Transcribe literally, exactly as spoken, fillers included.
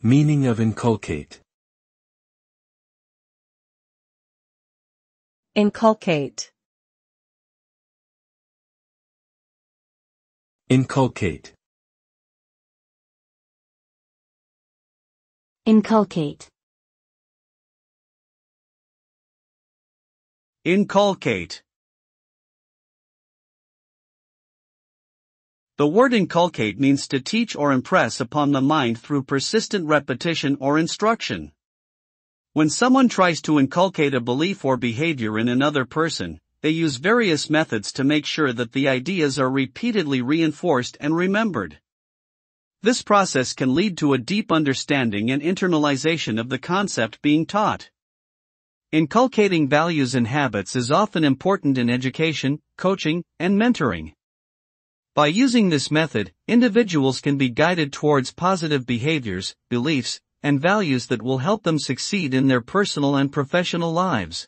Meaning of inculcate. Inculcate. Inculcate. Inculcate. Inculcate. The word inculcate means to teach or impress upon the mind through persistent repetition or instruction. When someone tries to inculcate a belief or behavior in another person, they use various methods to make sure that the ideas are repeatedly reinforced and remembered. This process can lead to a deep understanding and internalization of the concept being taught. Inculcating values and habits is often important in education, coaching, and mentoring. By using this method, individuals can be guided towards positive behaviors, beliefs, and values that will help them succeed in their personal and professional lives.